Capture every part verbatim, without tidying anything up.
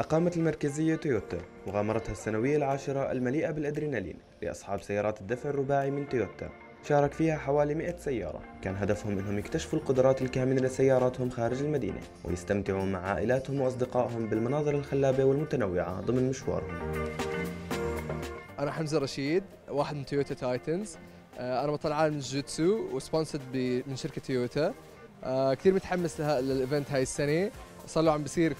أقامت المركزية تويوتا مغامرتها السنوية العاشرة المليئة بالأدرينالين لأصحاب سيارات الدفع الرباعي من تويوتا. شارك فيها حوالي مئة سيارة، كان هدفهم أنهم يكتشفوا القدرات الكامنة لسياراتهم خارج المدينة ويستمتعوا مع عائلاتهم وأصدقائهم بالمناظر الخلابة والمتنوعة ضمن مشوارهم. أنا حمزة رشيد، واحد من تويوتا تايتنز. أنا بطل عالم الجوجيتسو وسبونسرد من شركة تويوتا. كثير متحمس للإيفنت هاي السنة، صار له عم بيصير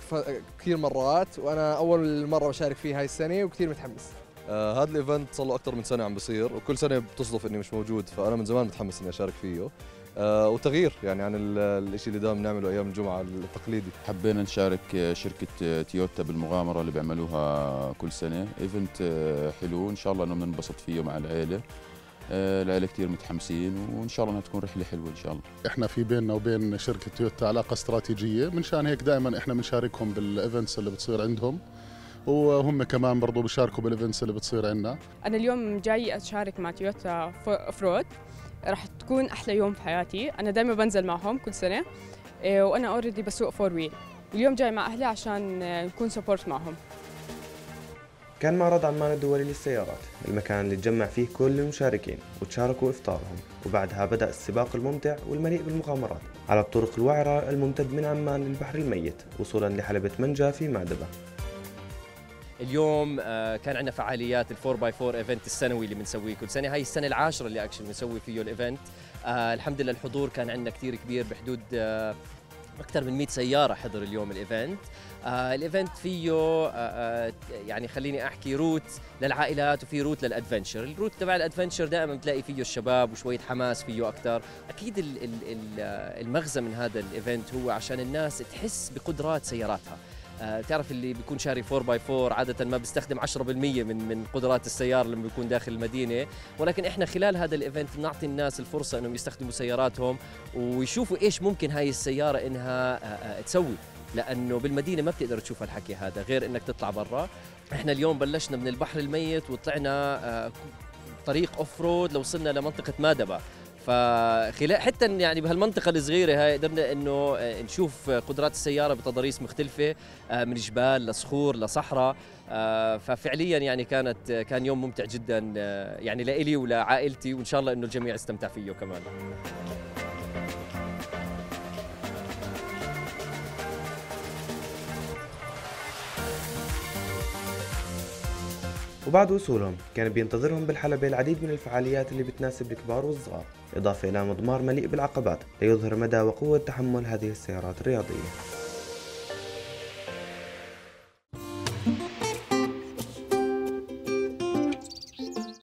كثير مرات وأنا أول مرة بشارك فيه هاي السنة وكثير متحمس. آه هذا الايفنت صار له اكثر من سنه عم بصير، وكل سنه بتصدف اني مش موجود، فانا من زمان متحمس اني اشارك فيه. آه وتغيير يعني عن الشيء اللي دائما نعمله ايام الجمعه التقليدي. حبينا نشارك شركه تويوتا بالمغامره اللي بيعملوها كل سنه، ايفنت حلو ان شاء الله انه بننبسط فيه مع العائله. آه العائله كثير متحمسين وان شاء الله انها تكون رحله حلوه ان شاء الله. احنا في بيننا وبين شركه تويوتا علاقه استراتيجيه، منشان هيك دائما احنا بنشاركهم بالايفنتس اللي بتصير عندهم، وهم كمان برضو بيشاركوا بالايفنتس اللي بتصير عندنا. أنا اليوم جاي أشارك مع تويوتا أوف رود، راح تكون أحلى يوم في حياتي، أنا دائما بنزل معهم كل سنة وأنا أوريدي بسوق فور ويل، واليوم جاي مع أهلي عشان نكون سبورت معهم. كان معرض عمان الدولي للسيارات، المكان اللي تجمع فيه كل المشاركين وتشاركوا إفطارهم، وبعدها بدأ السباق الممتع والمليء بالمغامرات على الطرق الوعرة الممتد من عمان للبحر الميت وصولا لحلبة منجا في مادبة. اليوم كان عندنا فعاليات الفور باي فور ايفنت السنوي اللي بنسويه كل سنه، هاي السنه العاشره اللي اكشن بنسوي فيه الايفنت. الحمد لله الحضور كان عندنا كثير كبير، بحدود اكثر من مئة سياره حضر اليوم الايفنت. الايفنت فيه يعني خليني احكي روت للعائلات وفي روت للادفنشر، الروت تبع الادفنشر دائما بتلاقي فيه الشباب وشويه حماس فيه اكثر. اكيد المغزى من هذا الايفنت هو عشان الناس تحس بقدرات سياراتها. تعرف اللي بيكون شاري فور باي فور عادة ما بيستخدم عشرة بالمئة من من قدرات السيارة لما بيكون داخل المدينة، ولكن احنا خلال هذا الايفنت بنعطي الناس الفرصة انهم يستخدموا سياراتهم ويشوفوا ايش ممكن هاي السيارة انها تسوي، لانه بالمدينة ما بتقدر تشوف هالحكي هذا غير انك تطلع برا. احنا اليوم بلشنا من البحر الميت وطلعنا طريق اوف رود لوصلنا لمنطقة مادبا، فخلال حتى يعني بهالمنطقة الصغيرة هاي قدرنا انه نشوف قدرات السيارة بتضاريس مختلفة من جبال لصخور لصحراء، ففعليا يعني كانت كان يوم ممتع جدا يعني لإلي ولعائلتي، وان شاء الله انه الجميع استمتع فيه كمان. وبعد وصولهم كان بينتظرهم بالحلبة العديد من الفعاليات اللي بتناسب الكبار والصغار، إضافة إلى مضمار مليء بالعقبات ليظهر مدى وقوة تحمل هذه السيارات الرياضية.